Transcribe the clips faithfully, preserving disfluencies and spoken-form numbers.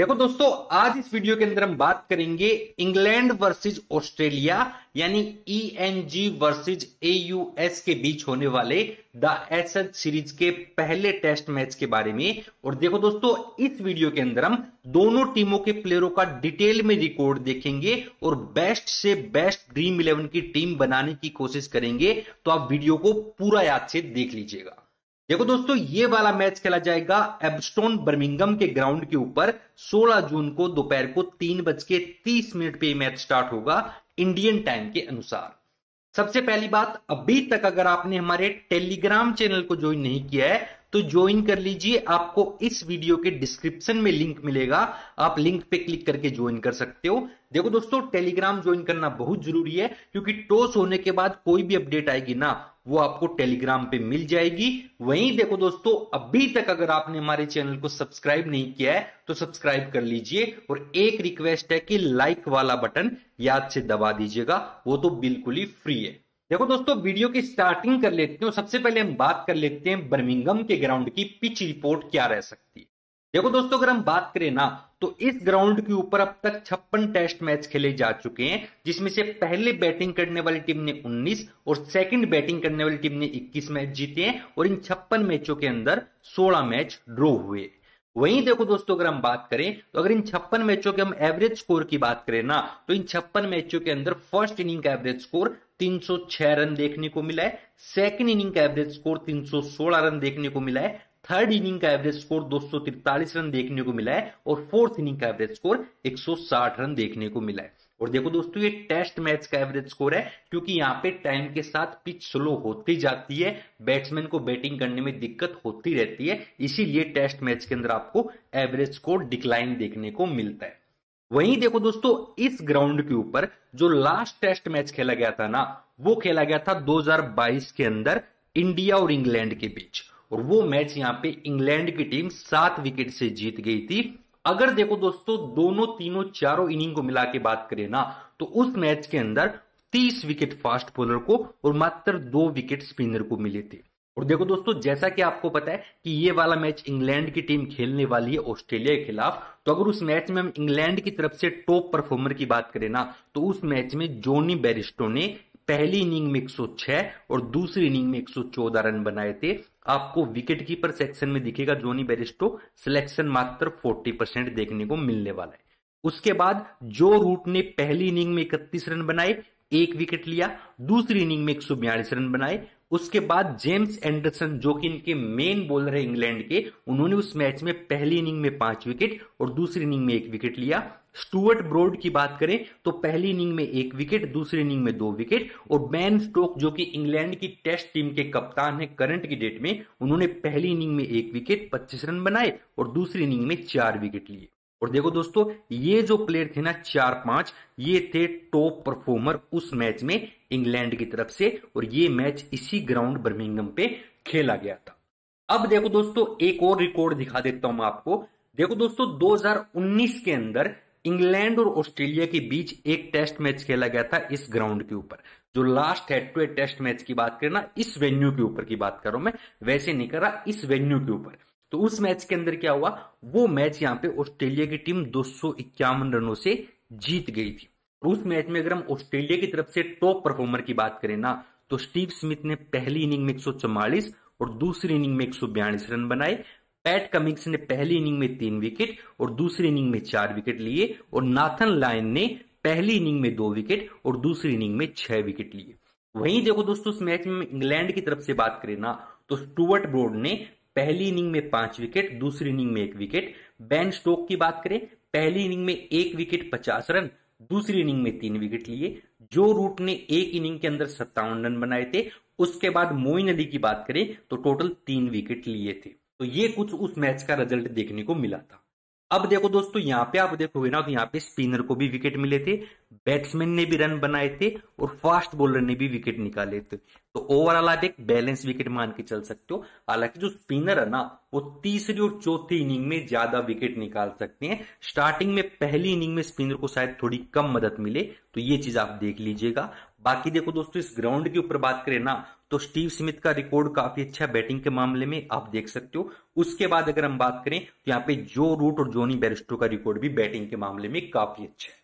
देखो दोस्तों, आज इस वीडियो के अंदर हम बात करेंगे इंग्लैंड वर्सेस ऑस्ट्रेलिया यानी ईएनजी वर्सेस एयूएस के बीच होने वाले द एशेज सीरीज के पहले टेस्ट मैच के बारे में। और देखो दोस्तों, इस वीडियो के अंदर हम दोनों टीमों के प्लेयरों का डिटेल में रिकॉर्ड देखेंगे और बेस्ट से बेस्ट ड्रीम इलेवन की टीम बनाने की कोशिश करेंगे। तो आप वीडियो को पूरा याद से देख लीजिएगा। देखो दोस्तों, ये वाला मैच खेला जाएगा एब्स्टोन बर्मिंघम के ग्राउंड के ऊपर सोलह जून को दोपहर को तीन बज के तीस मिनट पे मैच स्टार्ट होगा इंडियन टाइम के अनुसार। सबसे पहली बात, अभी तक अगर आपने हमारे टेलीग्राम चैनल को ज्वाइन नहीं किया है तो ज्वाइन कर लीजिए। आपको इस वीडियो के डिस्क्रिप्शन में लिंक मिलेगा, आप लिंक पे क्लिक करके ज्वाइन कर सकते हो। देखो दोस्तों, टेलीग्राम ज्वाइन करना बहुत जरूरी है क्योंकि टॉस होने के बाद कोई भी अपडेट आएगी ना, वो आपको टेलीग्राम पे मिल जाएगी। वहीं देखो दोस्तों, अभी तक अगर आपने हमारे चैनल को सब्सक्राइब नहीं किया है तो सब्सक्राइब कर लीजिए। और एक रिक्वेस्ट है कि लाइक वाला बटन याद से दबा दीजिएगा, वो तो बिल्कुल ही फ्री है। देखो दोस्तों, वीडियो की स्टार्टिंग कर लेते हैं। सबसे पहले हम बात कर लेते हैं बर्मिंघम के ग्राउंड की पिच रिपोर्ट क्या रह सकती है। देखो दोस्तों, अगर हम बात करें ना तो इस ग्राउंड के ऊपर अब तक छप्पन टेस्ट मैच खेले जा चुके हैं, जिसमें से पहले बैटिंग करने वाली टीम ने उन्नीस और सेकंड बैटिंग करने वाली टीम ने इक्कीस मैच जीते हैं और इन छप्पन मैचों के अंदर सोलह मैच ड्रॉ हुए। वहीं देखो दोस्तों, अगर हम बात करें तो अगर इन छप्पन मैचों के हम एवरेज स्कोर की बात करें ना तो इन छप्पन मैचों के अंदर फर्स्ट इनिंग का एवरेज स्कोर तीन सौ छह रन देखने को मिला है, सेकंड इनिंग का एवरेज स्कोर तीन सौ सोलह रन देखने को मिला है, थर्ड इनिंग का एवरेज स्कोर दो सौ तैंतालीस रन देखने को मिला है और फोर्थ इनिंग का एवरेज स्कोर एक सौ साठ रन देखने को मिला है। और देखो दोस्तों, ये टेस्ट मैच का एवरेज स्कोर है क्योंकि यहाँ पे टाइम के साथ पिच स्लो होती जाती है, बैट्समैन को बैटिंग करने में दिक्कत होती रहती है, इसीलिए टेस्ट मैच के अंदर आपको एवरेज स्कोर डिक्लाइन देखने को मिलता है। वहीं देखो दोस्तों, इस ग्राउंड के ऊपर जो लास्ट टेस्ट मैच खेला गया था ना, वो खेला गया था दो हजार बाईस के अंदर इंडिया और इंग्लैंड के बीच, और वो मैच यहाँ पे इंग्लैंड की टीम सात विकेट से जीत गई थी। अगर देखो दोस्तों, दोनों तीनों चारों इनिंग को मिला के बात करें ना तो उस मैच के अंदर तीस विकेट फास्ट बॉलर को और मात्र दो विकेट स्पिनर को मिले थे। और देखो दोस्तों, जैसा कि आपको पता है कि ये वाला मैच इंग्लैंड की टीम खेलने वाली है ऑस्ट्रेलिया के खिलाफ, तो अगर उस मैच में हम इंग्लैंड की तरफ से टॉप परफॉर्मर की बात करें ना तो उस मैच में जॉनी बेरिस्टो ने पहली इनिंग में एक सौ छह और दूसरी इनिंग में एक सौ चौदह रन बनाए थे। आपको विकेट कीपर सेक्शन में दिखेगा जॉनी बेरिस्टो, सिलेक्शन मात्र चालीस परसेंट देखने को मिलने वाला है। उसके बाद जो रूट ने पहली इनिंग में इकतीस रन बनाए, एक विकेट लिया, दूसरी इनिंग में एक सौ बयालीस रन बनाए। उसके बाद जेम्स एंडरसन, जो कि इनके मेन बॉलर है इंग्लैंड के, उन्होंने उस मैच में पहली इनिंग में पांच विकेट और दूसरी इनिंग में एक विकेट लिया। स्टुअर्ट ब्रॉड की बात करें तो पहली इनिंग में एक विकेट, दूसरी इनिंग में दो विकेट, और बेन स्टोक जो कि इंग्लैंड की टेस्ट टीम के कप्तान है करंट की डेट में, उन्होंने पहली इनिंग में एक विकेट पच्चीस रन बनाए और दूसरी इनिंग में चार विकेट लिए। और देखो दोस्तों, ये जो प्लेयर थे ना चार पांच, ये थे टॉप परफॉर्मर उस मैच में इंग्लैंड की तरफ से, और ये मैच इसी ग्राउंड बर्मिंघम पे खेला गया था। अब देखो दोस्तों, एक और रिकॉर्ड दिखा देता हूं आपको। देखो दोस्तों, दो हजार उन्नीस के अंदर इंग्लैंड और ऑस्ट्रेलिया के बीच एक टेस्ट मैच खेला गया था इस ग्राउंड के ऊपर। जो last head to head test match की बात करें ना, इस वेन्यू के ऊपर की बात कर रहा हूं मैं, वैसे नहीं कर रहा, इस वेन्यू के ऊपर। तो उस मैच के अंदर क्या हुआ, वो मैच यहाँ पे ऑस्ट्रेलिया की टीम दो सौ इक्यावन रनों से जीत गई थी। उस मैच में अगर हम ऑस्ट्रेलिया की तरफ से टॉप परफॉर्मर की बात करें ना तो स्टीव स्मिथ ने पहली इनिंग में एक सौ चौवालीस और दूसरी इनिंग में एक सौ बयालीस रन बनाए। पैट कमिंस ने पहली इनिंग में तीन विकेट और दूसरी इनिंग में चार विकेट लिए, और नाथन लायन ने पहली इनिंग में दो विकेट और दूसरी इनिंग में छह विकेट लिए। वहीं देखो दोस्तों, उस मैच में इंग्लैंड की तरफ से बात करें ना तो स्टुअर्ट ब्रॉड ने पहली इनिंग में पांच विकेट, दूसरी इनिंग में एक विकेट। बेन स्टोक की बात करें, पहली इनिंग में एक विकेट पचास रन, दूसरी इनिंग में तीन विकेट लिए। जो रूट ने एक इनिंग के अंदर सत्तावन रन बनाए थे। उसके बाद मोइन अली की बात करें तो टोटल तीन विकेट लिए थे। तो ये कुछ उस मैच का रिजल्ट देखने को मिला था। अब देखो दोस्तों, यहाँ पे आप देखोगे ना तो यहाँ पे स्पिनर को भी विकेट मिले थे, बैट्समैन ने भी रन बनाए थे और फास्ट बॉलर ने भी विकेट निकाले थे। तो ओवरऑल आप एक बैलेंस विकेट मान के चल सकते हो। हालांकि जो स्पिनर है ना वो तीसरी और चौथी इनिंग में ज्यादा विकेट निकाल सकते हैं। स्टार्टिंग में पहली इनिंग में स्पिनर को शायद थोड़ी कम मदद मिले, तो ये चीज आप देख लीजिएगा। बाकी देखो दोस्तों, इस ग्राउंड के ऊपर बात करें ना तो स्टीव स्मिथ का रिकॉर्ड काफी अच्छा बैटिंग के मामले में आप देख सकते हो। उसके बाद अगर हम बात करें तो यहाँ पे जो रूट और जॉनी बेयरस्टो का रिकॉर्ड भी बैटिंग के मामले में काफी अच्छा है।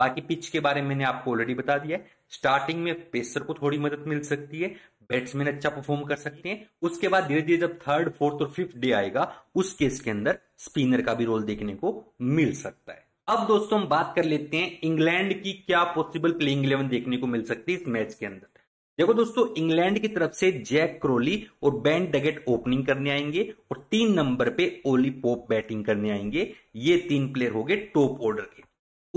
बाकी पिच के बारे में मैंने आपको ऑलरेडी बता दिया है। स्टार्टिंग में पेसर को थोड़ी मदद मिल सकती है, बैट्समैन अच्छा परफॉर्म कर सकते हैं। उसके बाद धीरे धीरे जब थर्ड फोर्थ और फिफ्थ डे आएगा उस केस के अंदर स्पिनर का भी रोल देखने को मिल सकता है। अब दोस्तों हम बात कर लेते हैं इंग्लैंड की क्या पॉसिबल प्लेइंग इलेवन देखने को मिल सकती है इस मैच के अंदर। देखो दोस्तों, इंग्लैंड की तरफ से जैक क्रोली और बेन डगेट ओपनिंग करने आएंगे और तीन नंबर पे ओली पोप बैटिंग करने आएंगे। ये तीन प्लेयर हो गए टॉप ऑर्डर के।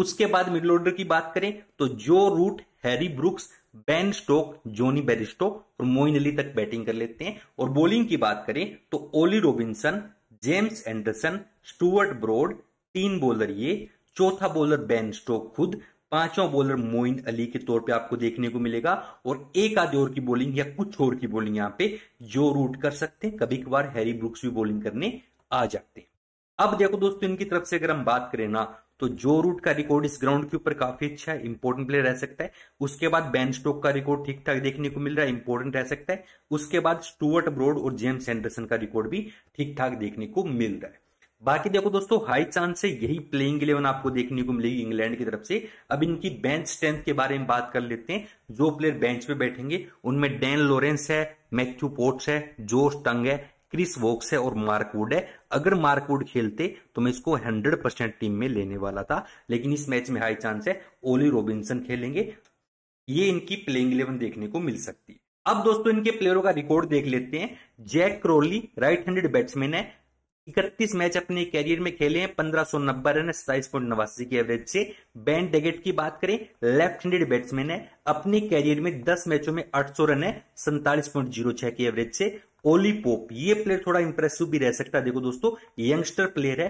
उसके बाद मिडिल ऑर्डर की बात करें तो जो Root, Harry Brooks, Ben Stoke, Johnny Bairstow और मोइन अली तक बैटिंग कर लेते हैं। और बॉलिंग की बात करें तो Ollie Robinson, James Anderson, Stuart Broad, तीन बॉलर ये, चौथा बॉलर बेन स्टोक खुद, पांचवा बॉलर मोइन अली के तौर पे आपको देखने को मिलेगा। और एक आधे ओवर की बॉलिंग या कुछ ओवर की बॉलिंग यहाँ पे जो रूट कर सकते हैं, कभी कभार हैरी ब्रुक्स भी बॉलिंग करने आ जाते हैं। अब देखो दोस्तों, इनकी तरफ से अगर हम बात करें ना तो जो रूट का रिकॉर्ड इस ग्राउंड के ऊपर काफी अच्छा है, इंपॉर्टेंट प्लेयर रह सकता है। उसके बाद बेन स्टोक का रिकॉर्ड ठीक ठाक देखने को मिल रहा है, इंपॉर्टेंट रह सकता है। उसके बाद स्टुअर्ट ब्रॉड और जेम्स एंडरसन का रिकॉर्ड भी ठीक ठाक देखने को मिल रहा है। बाकी देखो दोस्तों, हाई चांस से यही प्लेइंग इलेवन आपको देखने को मिलेगी इंग्लैंड की तरफ से। अब इनकी बेंच स्ट्रेंथ के बारे में बात कर लेते हैं। जो प्लेयर बेंच पे बैठेंगे उनमें डैन लॉरेंस है, मैथ्यू पोट्स है, जोश टंग है, क्रिस वोक्स है और मार्क वुड है। अगर मार्क वुड खेलते तो मैं इसको सौ परसेंट टीम में लेने वाला था, लेकिन इस मैच में हाई चांस है ओली रॉबिन्सन खेलेंगे। ये इनकी प्लेइंग इलेवन देखने को मिल सकती है। अब दोस्तों, इनके प्लेयरों का रिकॉर्ड देख लेते हैं। Jack Crawley right handed batsman है, इकतीस मैच अपने कैरियर में खेले हैं, पंद्रह सौ नब्बे रन, सताइस पॉइंट नवासी की एवरेज से। बेन डगेट की बात करें, लेफ्ट हैंडेड बैट्समैन है, अपने कैरियर में दस मैचों में आठ सौ रन है, सैतालीस पॉइंट जीरो छह की एवरेज से। ओली पोप, ये प्लेयर थोड़ा इंप्रेसिव भी रह सकता है। देखो दोस्तों, यंगस्टर प्लेयर है,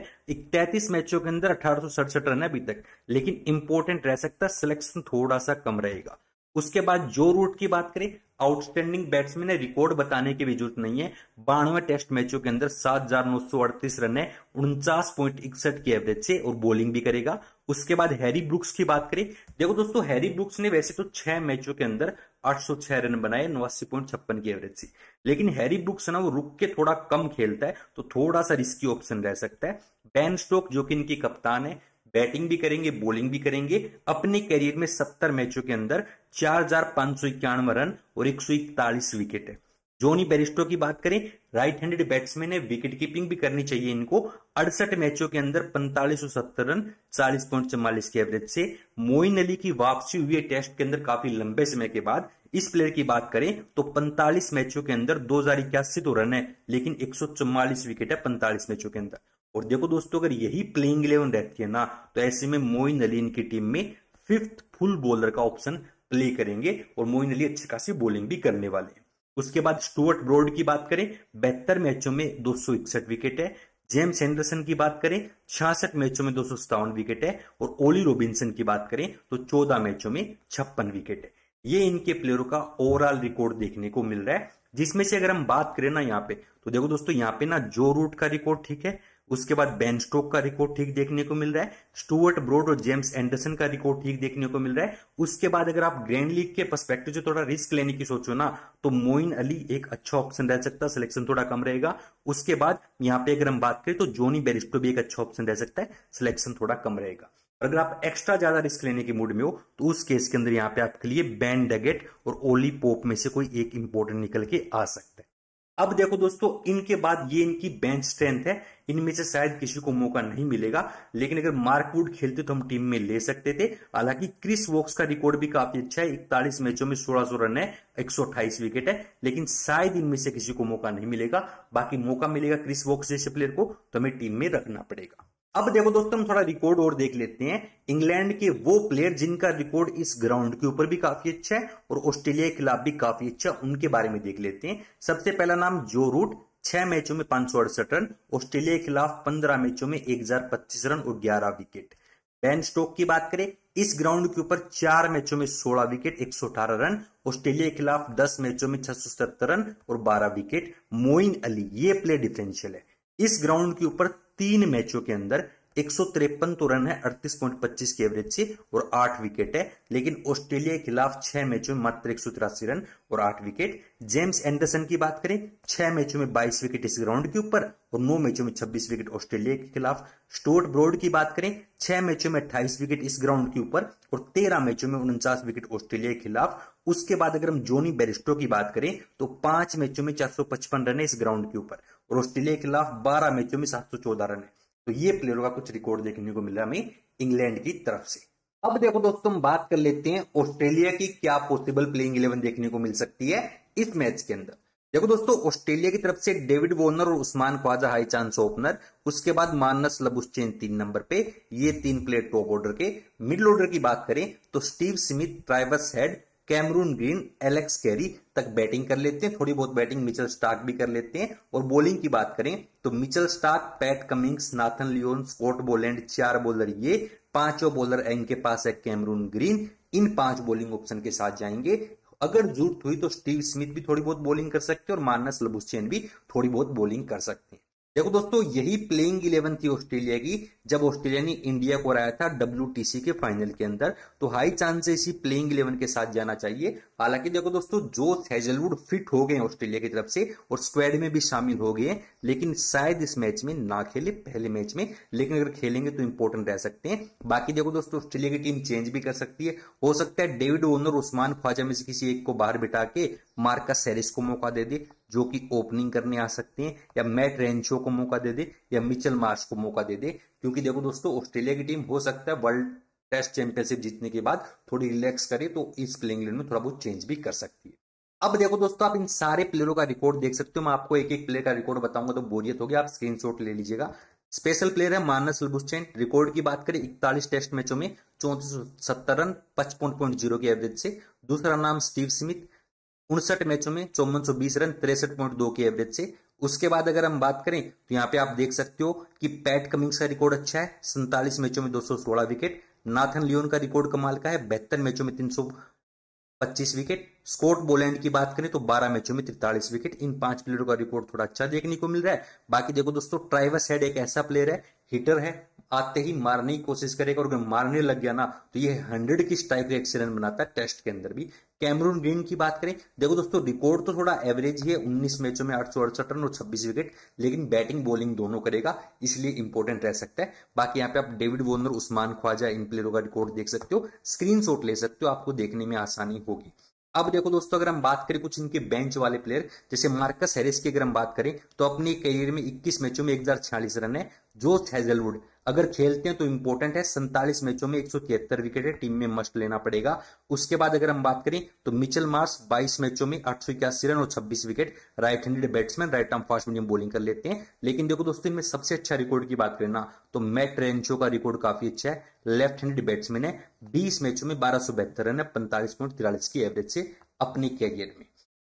तैंतीस मैचों के अंदर अठारह सौ सड़सठ रन है अभी तक, लेकिन इंपॉर्टेंट रह सकता है, सिलेक्शन थोड़ा सा कम रहेगा। उसके बाद जो रूट की बात करें, आउटस्टैंडिंग बैट्समैन है, रिकॉर्ड बताने की भी जरूरत नहीं है। बानवे टेस्ट मैचों के अंदर सात हजार नौ सौ अड़तीस रन है, उनचास पॉइंट इकसठ की एवरेज से और बॉलिंग भी करेगा। उसके बाद हैरी ब्रुक्स की बात करें, देखो दोस्तों, हैरी ब्रुक्स ने वैसे तो छह मैचों के अंदर आठ सौ छह रन बनाए, नवासी पॉइंट छप्पन की एवरेज से, लेकिन हैरी ब्रुक्स ना वो रुक के थोड़ा कम खेलता है, तो थोड़ा सा रिस्की ऑप्शन रह सकता है। बेन स्टोक जो कि इनकी कप्तान है, बैटिंग भी करेंगे बॉलिंग भी करेंगे। अपने कैरियर में सत्तर मैचों के अंदर चार हजार पांच सौ इक्यानवे रन और एक सौ इकतालीस विकेट है। जॉनी बेयरस्टो की बात करें, राइट हैंडेड बैट्समैन है, विकेट कीपिंग भी करनी चाहिए इनको। अड़सठ मैचों के अंदर पैंतालीस सौ सत्तर रन, चालीस पॉइंट चौवालीस की एवरेज से। मोइन अली की वापसी हुई है टेस्ट के अंदर काफी लंबे समय के बाद। इस प्लेयर की बात करें तो पैंतालीस मैचों के अंदर दो हजार इक्यासी तो रन है, लेकिन एक सौ चौवालीस विकेट है पैंतालीस मैचों के अंदर। और देखो दोस्तों, अगर यही प्लेइंग इलेवन रहती है ना तो ऐसे में मोइन अली इनकी टीम में फिफ्थ फुल बॉलर का ऑप्शन प्ले करेंगे और मोइन अली अच्छी खासी बॉलिंग भी करने वाले हैं। उसके बाद स्टुअर्ट ब्रॉड की बात करें, बहत्तर मैचों में दो सौ इकसठ विकेट है। जेम्स एंडरसन की बात करें, छियासठ मैचों में दो सौ सत्तावन विकेट है। और ओली रॉबिन्सन की बात करें तो चौदह मैचों में छप्पन विकेट है। ये इनके प्लेयरों का ओवरऑल रिकॉर्ड देखने को मिल रहा है, जिसमें से अगर हम बात करें ना यहाँ पे तो देखो दोस्तों, यहाँ पे ना जो रूट का रिकॉर्ड ठीक है, उसके बाद बेन स्टोक का रिकॉर्ड ठीक देखने को मिल रहा है, स्टुअर्ट ब्रॉड और जेम्स एंडरसन का रिकॉर्ड ठीक देखने को मिल रहा है। उसके बाद अगर आप ग्रैंड लीग के पर्सपेक्टिव से थोड़ा रिस्क लेने की सोचो ना तो मोइन अली एक अच्छा ऑप्शन रह सकता है, सिलेक्शन थोड़ा कम रहेगा। उसके बाद यहाँ पे अगर हम बात करें तो जॉनी बेयरस्टो भी एक अच्छा ऑप्शन रह सकता है, सिलेक्शन थोड़ा कम रहेगा। अगर आप एक्स्ट्रा ज्यादा रिस्क लेने के मूड में हो तो उस केस के अंदर यहाँ पे आपके लिए बेन डगेट और ओली पोप में से कोई एक इंपॉर्टेंट निकल के आ सकता है। अब देखो दोस्तों, इनके बाद ये इनकी बेंच स्ट्रेंथ है, इनमें से शायद किसी को मौका नहीं मिलेगा, लेकिन अगर मार्कवुड खेलते तो हम टीम में ले सकते थे। हालांकि क्रिस वोक्स का रिकॉर्ड भी काफी अच्छा है, इकतालीस मैचों में सोलह सौ रन है, एक सौ अट्ठाईस विकेट है, लेकिन शायद इनमें से किसी को मौका नहीं मिलेगा। बाकी मौका मिलेगा क्रिस वोक्स जैसे प्लेयर को तो हमें टीम में रखना पड़ेगा। अब देखो दोस्तों, हम थोड़ा रिकॉर्ड और देख लेते हैं इंग्लैंड के वो प्लेयर जिनका रिकॉर्ड इस ग्राउंड के ऊपर भी काफी अच्छा है और ऑस्ट्रेलिया के खिलाफ भी काफी अच्छा, उनके बारे में देख लेते हैं। सबसे पहला नाम जो रूट, छह मैचों में पांच सौ अड़सठ रन, ऑस्ट्रेलिया के खिलाफ पंद्रह मैचों में एक हजार पच्चीस रन और ग्यारह विकेट। बेन स्टोक की बात करें, इस ग्राउंड के ऊपर चार मैचों में सोलह विकेट, एक सौ अठारह रन, ऑस्ट्रेलिया के खिलाफ दस मैचों में छह सौ सत्तर रन और बारह विकेट। मोइन अली, ये प्लेयर डिफरेंशियल है, इस ग्राउंड के ऊपर तीन मैचों के अंदर एक सौ तिरपन तो रन है अड़तीस पॉइंट पच्चीस की एवरेज से और आठ विकेट है, लेकिन ऑस्ट्रेलिया के खिलाफ छह मैचों में मात्र एक सौ तिरासी रन और आठ विकेट। जेम्स एंडरसन की बात करें, छह मैचों में बाईस विकेट इस ग्राउंड के ऊपर और नौ मैचों में छब्बीस विकेट ऑस्ट्रेलिया के खिलाफ। स्टुअर्ट ब्रॉड की बात करें, छह मैचों में अट्ठाईस विकेट इस ग्राउंड के ऊपर और तेरह मैचों में उनचास विकेट ऑस्ट्रेलिया के खिलाफ। उसके बाद अगर हम जॉनी बेरिस्टो की बात करें तो पांच मैचों में चार सौ पचपन रन है इस ग्राउंड के ऊपर और ऑस्ट्रेलिया के खिलाफ बारह मैचों में सात सौ चौदह रन है। तो ये प्लेयरों का कुछ रिकॉर्ड देखने को मिला हमें इंग्लैंड की तरफ से। अब देखो दोस्तों, हम बात कर लेते हैं ऑस्ट्रेलिया की क्या पॉसिबल प्लेइंग इलेवन देखने को मिल सकती है इस मैच के अंदर। देखो दोस्तों, ऑस्ट्रेलिया की तरफ से डेविड वॉर्नर और Usman Khawaja high chance opener, उसके बाद मार्नस लबुशचैन तीन नंबर पे, ये तीन प्लेयर टॉप ऑर्डर के। मिडल ऑर्डर की बात करें तो Steve Smith, Travis Head, Cameron Green, Alex Carey तक बैटिंग कर लेते हैं, थोड़ी बहुत बैटिंग मिचेल स्टार्क भी कर लेते हैं। और बॉलिंग की बात करें तो Mitchell Starc, Pat Cummins, Nathan Lyon, Scott Boland, चार बॉलर ये, पांचों बॉलर इनके पास है कैमरून ग्रीन, इन पांच बॉलिंग ऑप्शन के साथ जाएंगे। अगर जरूरत हुई तो स्टीव स्मिथ भी थोड़ी बहुत बॉलिंग कर सकते हैं और मार्नस लबुशचैन भी थोड़ी बहुत बॉलिंग कर सकते हैं। देखो दोस्तों, यही प्लेइंग इलेवन थी ऑस्ट्रेलिया की जब ऑस्ट्रेलिया ने इंडिया को हराया था डब्ल्यूटीसी के फाइनल के अंदर, तो हाई चांस है इसी प्लेइंग इलेवन के साथ जाना चाहिए। हालांकि देखो दोस्तों, जोश हेजलवुड फिट हो गए ऑस्ट्रेलिया की तरफ से और स्क्वाड में भी शामिल हो गए, लेकिन शायद इस मैच में ना खेले पहले मैच में, लेकिन अगर खेलेंगे तो इंपॉर्टेंट रह सकते हैं। बाकी देखो दोस्तों, ऑस्ट्रेलिया की टीम चेंज भी कर सकती है, हो सकता है डेविड वॉर्नर, उस्मान ख्वाजा में से किसी एक को बाहर बिठा के मार्कस हैरिस को मौका दे दे जो कि ओपनिंग करने आ सकते हैं, या मैट रेंशो को मौका दे दे या मिचेल मार्श को मौका दे दे। क्योंकि देखो दोस्तों, ऑस्ट्रेलिया की टीम हो सकता है वर्ल्ड टेस्ट चैंपियनशिप जीतने के बाद थोड़ी रिलैक्स करे, तो इस प्लेइंग इलेवन में थोड़ा बहुत चेंज भी कर सकती है। अब देखो दोस्तों, आप इन सारे प्लेयरों का रिकॉर्ड देख सकते हो, मैं आपको एक एक प्लेयर का रिकॉर्ड बताऊंगा तो बोरियत होगी, आप स्क्रीनशॉट ले लीजिएगा। स्पेशल प्लेयर है मार्नस लबुशचैन, रिकॉर्ड की बात करें इकतालीस टेस्ट मैचों में चौंतीस सत्तर रन पचपन पॉइंट जीरो की एवरेज से। दूसरा नाम स्टीव स्मिथ, उनसठ मैचों में चौवन सौ बीस रन तिरसठ पॉइंट दो की एवरेज से। उसके बाद अगर हम बात करें तो यहाँ पे आप देख सकते हो कि पैट कमिंग्स का रिकॉर्ड अच्छा है, सैंतालीस मैचों में दो सौ सोलह विकेट। नाथन लियोन का रिकॉर्ड कमाल का है, बहत्तर मैचों में तीन सौ पच्चीस विकेट। स्कॉट बोलैंड की बात करें तो बारह मैचों में तैंतालीस विकेट। इन पांच प्लेयरों का रिकॉर्ड थोड़ा अच्छा देखने को मिल रहा है। बाकी देखो दोस्तों, ट्रैविस हेड एक ऐसा प्लेयर है, हिटर है, आते ही मारने की कोशिश करेगा और अगर मारने लग गया ना तो ये हंड्रेड की स्ट्राइक रेट से रन बनाता है टेस्ट के अंदर भी। कैमरून ग्रीन की बात करें, देखो दोस्तों, रिकॉर्ड तो थोड़ा एवरेज ही है, उन्नीस मैचों में आठ सौ अड़सठ रन और छब्बीस विकेट, लेकिन बैटिंग बॉलिंग दोनों करेगा इसलिए इंपॉर्टेंट रह सकता है। बाकी यहाँ पे आप डेविड वॉर्नर, उस्मान ख्वाजा, इन प्लेयरों का रिकॉर्ड देख सकते हो, स्क्रीनशॉट ले सकते हो, आपको देखने में आसानी होगी। अब देखो दोस्तों, अगर हम बात करें कुछ इनके बेंच वाले प्लेयर, जैसे मार्कस हैरिस की अगर हम बात करें तो अपने करियर में इक्कीस मैचों में एक हजार छियालीस रन है। जोश हेजलवुड अगर खेलते हैं तो इंपॉर्टेंट है, सैंतालीस मैचों में एक सौ तिहत्तर विकेट है, टीम में मस्ट लेना पड़ेगा। उसके बाद अगर हम बात करें तो मिचेल मार्श बाईस मैचों में आठ सौ इक्यासी रन और छब्बीस wicket, right handed batsman, right arm fast medium bowling कर लेते हैं। लेकिन देखो दोस्तों, इनमें सबसे अच्छा रिकॉर्ड की बात करें ना तो मैट रेंशो का रिकॉर्ड काफी अच्छा है, लेफ्ट हैंडेड बैट्समैन है, बीस मैचों में बारह सौ बहत्तर रन है, पैंतालीस पॉइंट तिरालीस की एवरेज से अपने कैरियर में।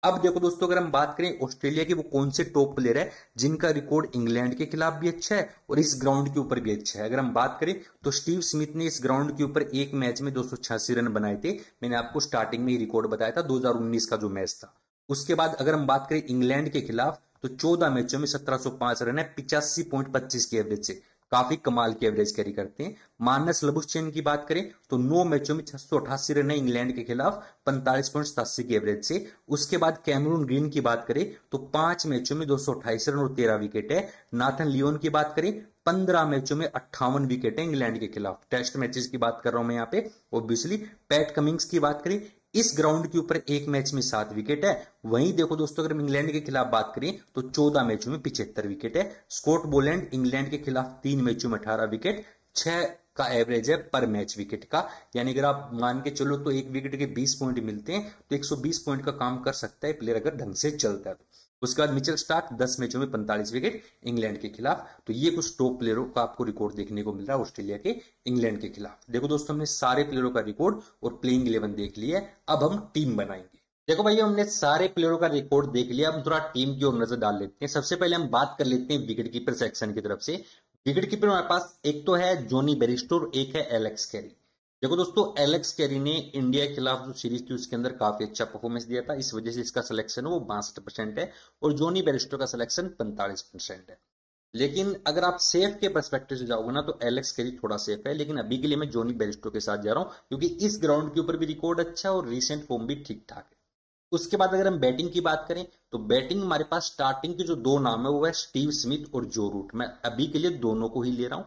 अब देखो दोस्तों, अगर हम बात करें ऑस्ट्रेलिया के वो कौन से टॉप प्लेयर है जिनका रिकॉर्ड इंग्लैंड के खिलाफ भी अच्छा है और इस ग्राउंड के ऊपर भी अच्छा है। अगर हम बात करें तो स्टीव स्मिथ ने इस ग्राउंड के ऊपर एक मैच में दो सौ छियासी रन बनाए थे, मैंने आपको स्टार्टिंग में ही रिकॉर्ड बताया था दो हजार उन्नीस का जो मैच था। उसके बाद अगर हम बात करें इंग्लैंड के खिलाफ तो चौदह मैचों में सत्रह सौ पांच रन है, पिचासी पॉइंट पच्चीस की एवरेज से, काफी कमाल की एवरेज कैरी करते हैं। मार्नस लबुशचैन की बात करें तो नौ मैचों में छह सौ अठासी रन है इंग्लैंड के खिलाफ, पैंतालीस पॉइंट सतासी की एवरेज से। उसके बाद कैमरून ग्रीन की बात करें तो पांच मैचों में दो सौ अट्ठाईस रन और तेरह विकेट है। नाथन लियोन की बात करें पंद्रह मैचों में अट्ठावन विकेट है इंग्लैंड के खिलाफ, टेस्ट मैचेस की बात कर रहा हूं मैं यहाँ पे ऑब्वियसली। पैट कमिंग्स की बात करें इस ग्राउंड के ऊपर एक मैच में सात विकेट है। वहीं देखो दोस्तों, अगर इंग्लैंड के खिलाफ बात करें तो चौदह मैचों में पिछहत्तर विकेट है। स्कॉट बोलैंड इंग्लैंड के खिलाफ तीन मैचों में अठारह विकेट, छह का एवरेज है पर मैच विकेट का, यानी अगर आप मान के चलो तो एक विकेट के बीस पॉइंट मिलते हैं तो एक सौ बीस पॉइंट का काम कर सकता है प्लेयर अगर ढंग से चलता है। उसके बाद मिचेल स्टार्क दस मैचों में पैंतालीस विकेट इंग्लैंड के खिलाफ। तो ये कुछ टॉप प्लेयरों का आपको रिकॉर्ड देखने को मिल रहा है ऑस्ट्रेलिया के इंग्लैंड के खिलाफ। देखो दोस्तों, हमने सारे प्लेयरों का रिकॉर्ड और प्लेइंग इलेवन देख लिया है, अब हम टीम बनाएंगे। देखो भाई, हमने सारे प्लेयरों का रिकॉर्ड देख लिया, अब थोड़ा टीम की ओर नजर डाल लेते हैं। सबसे पहले हम बात कर लेते हैं विकेट कीपर सेक्शन की तरफ से। विकेट कीपर हमारे पास एक तो है जॉनी बेरिस्टो, एक है एलेक्स कैरी। देखो दोस्तों, एलेक्स कैरी ने इंडिया के खिलाफ जो सीरीज थी उसके अंदर काफी अच्छा परफॉर्मेंस दिया था, इस वजह से इसका सिलेक्शन वो बासठ परसेंट है और जॉनी बेरिस्टो का सिलेक्शन पैंतालीस परसेंट है। लेकिन अगर आप सेफ के परस्पेक्टिव से जाओगे ना तो एलेक्स कैरी थोड़ा सेफ है, लेकिन अभी के लिए मैं जॉनी बेयरस्टो के साथ जा रहा हूं क्योंकि इस ग्राउंड के ऊपर भी रिकॉर्ड अच्छा और रिसेंट फॉर्म भी ठीक ठाक है। उसके बाद अगर हम बैटिंग की बात करें तो बैटिंग हमारे पास स्टार्टिंग के जो दो नाम है वो है स्टीव स्मिथ और जो रूट, मैं अभी के लिए दोनों को ही ले रहा हूँ।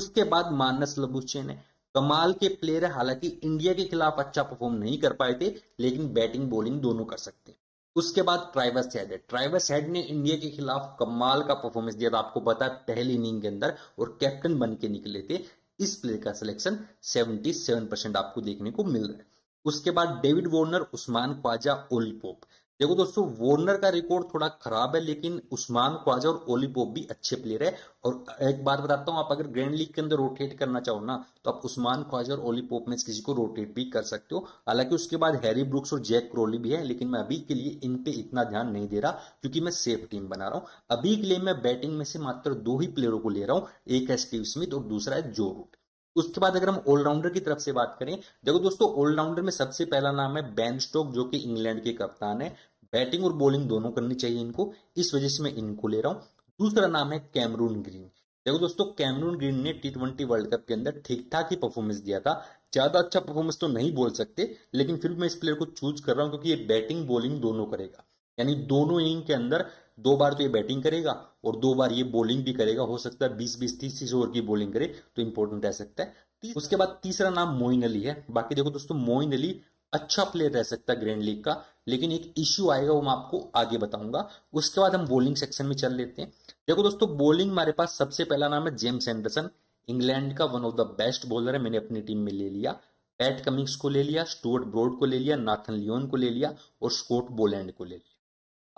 उसके बाद मार्नस लबुशेन कमाल के प्लेयर है, हालांकि इंडिया के खिलाफ अच्छा परफॉर्म नहीं कर पाए थे लेकिन बैटिंग बॉलिंग दोनों कर सकते हैं। उसके बाद ट्रैविस हेड है, ट्रैविस हेड ने इंडिया के खिलाफ कमाल का परफॉर्मेंस दिया था, आपको पता है पहली इनिंग के अंदर, और कैप्टन बन के निकले थे। इस प्लेयर का सिलेक्शन सतहत्तर परसेंट आपको देखने को मिल रहा है। उसके बाद David Warner, Usman Khawaja, Ollie Pope. देखो दोस्तों वार्नर का रिकॉर्ड थोड़ा खराब है लेकिन उस्मान ख्वाजा और ओली पोप भी अच्छे प्लेयर है। और एक बात बताता हूं, आप अगर ग्रैंड लीग के अंदर रोटेट करना चाहो ना तो आप उस्मान ख्वाजा और ओली पोप में किसी को रोटेट भी कर सकते हो। हालांकि उसके बाद हैरी ब्रुक्स और जैक क्रोली भी है, लेकिन मैं अभी के लिए इन पे इतना ध्यान नहीं दे रहा क्योंकि मैं सेफ टीम बना रहा हूं। अभी के लिए मैं बैटिंग में से मात्र दो ही प्लेयरों को ले रहा हूं, एक है स्टीव स्मिथ और दूसरा है जो रूट। उसके बाद अगर हम ऑलराउंडर की तरफ से बात करें, देखो दोस्तों ऑलराउंडर में सबसे पहला नाम है बेन स्टोक जो कि इंग्लैंड के कप्तान है, बैटिंग और बॉलिंग दोनों करनी चाहिए इनको, इस वजह से मैं इनको ले रहा हूं। दूसरा नाम है कैमरून ग्रीन। देखो दोस्तों कैमरून ग्रीन ने टी ट्वेंटी वर्ल्ड कप के अंदर ठीक ठाक ही परफॉर्मेंस दिया था, ज्यादा अच्छा परफॉर्मेंस तो नहीं बोल सकते, लेकिन फिर मैं इस प्लेयर को चूज कर रहा हूं क्योंकि ये बैटिंग बॉलिंग दोनों करेगा, यानी दोनों इनिंग के अंदर दो बार तो ये बैटिंग करेगा और दो बार ये बॉलिंग भी करेगा, हो सकता है बीस बीस तीस तीस ओवर की बॉलिंग करे तो इंपॉर्टेंट रह सकता है। उसके बाद तीसरा नाम मोइन अली है। बाकी देखो दोस्तों मोइन अली अच्छा प्लेयर रह सकता है ग्रैंड लीग का, लेकिन एक इश्यू आएगा वो मैं आपको आगे बताऊंगा। उसके बाद हम बॉलिंग सेक्शन में चल लेते हैं। देखो दोस्तों बॉलिंग हमारे पास सबसे पहला नाम है जेम्स एंडरसन, इंग्लैंड का one of the best bowler है, मैंने अपनी टीम में ले लिया। पैट कमिंग्स को ले लिया, स्टुअर्ट ब्रॉड को ले लिया, नाथन लियोन को ले लिया और स्कॉट बोलैंड को ले लिया।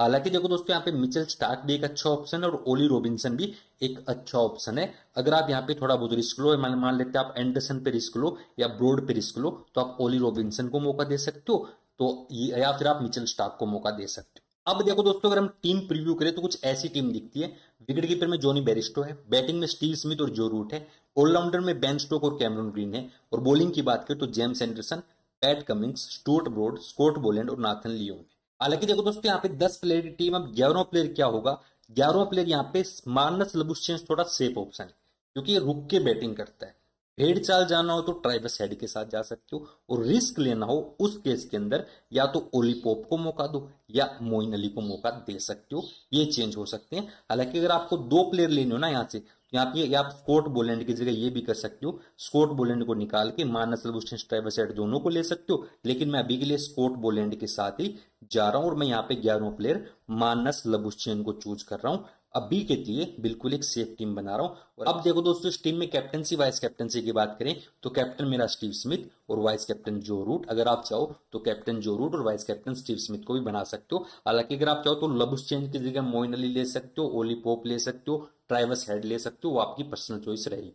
हालांकि देखो दोस्तों यहाँ पे मिचेल स्टार्क भी एक अच्छा ऑप्शन है और ओली रॉबिन्सन भी एक अच्छा ऑप्शन है। अगर आप यहाँ पे थोड़ा बहुत रिस्क लो, मान लेते हैं आप एंडरसन पे रिस्क लो या ब्रॉड पे रिस्क लो, तो आप ओली रॉबिन्सन को मौका दे सकते हो तो या फिर आप मिचेल स्टार्क को मौका दे सकते हो। अब देखो दोस्तों अगर हम टीम प्रीव्यू करें तो कुछ ऐसी टीम दिखती है। विकेट कीपर में जॉनी बेयरस्टो है, बैटिंग में स्टीव स्मिथ और जो रूट है, ऑलराउंडर में बेन स्टोक और कैमरून ग्रीन है, और बॉलिंग की बात करें तो James Anderson, Pat Cummins, Stuart Broad, Scott Boland और नाथन लियोन। हालांकि देखो दोस्तों यहाँ पे दस प्लेयर की टीम, अब ग्यारहवां प्लेयर क्या होगा, ग्यारहवां प्लेयर यहाँ पे मार्नस लबुशेन थोड़ा सेफ ऑप्शन है क्योंकि ये रुक के बैटिंग करता है। हेड चाल जाना हो तो ट्रैविस हेड के साथ जा सकते हो और रिस्क लेना हो उस केस के अंदर या तो ओली पोप को मौका दो या मोइन अली को मौका दे सकते हो, ये चेंज हो सकते हैं। हालांकि अगर आपको दो प्लेयर लेने हो ना यहाँ से, यहाँ पे आप स्कॉट बोलैंड की जगह ये भी कर सकते हो, स्कॉट बोलैंड को निकाल के मार्नस लबुशेन, ट्रैविस हेड दोनों को ले सकते हो, लेकिन मैं अभी के लिए स्कॉट बोलैंड के साथ ही जा रहा हूं और मैं यहाँ पे ग्यारहवां प्लेयर मार्नस लबुशेन को चूज कर रहा हूँ। अभी के लिए बिल्कुल एक सेफ टीम बना रहा हूं। और अब देखो दोस्तों इस टीम में कैप्टनसी वाइस कैप्टनसी की बात करें तो कैप्टन मेरा स्टीव स्मिथ और वाइस कैप्टन जो रूट। अगर आप चाहो तो कैप्टन जो रूट और वाइस कैप्टन स्टीव स्मिथ को भी बना सकते हो। हालांकि अगर आप चाहो तो लबुशेन की जगह मोइन अली ले सकते हो, ओली पोप ले सकते हो, ट्रैविस हेड ले सकते हो, वो आपकी पर्सनल चॉइस रहेगी।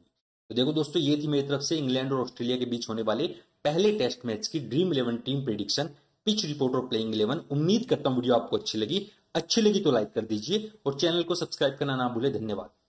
तो देखो दोस्तों ये थी मेरी तरफ से इंग्लैंड और ऑस्ट्रेलिया के बीच होने वाले पहले टेस्ट मैच की Dream Eleven, team prediction, pitch report और प्लेइंग इलेवन। उम्मीद करता हूं वीडियो आपको अच्छी लगी, अच्छी लगी तो लाइक कर दीजिए और चैनल को सब्सक्राइब करना ना भूले। धन्यवाद।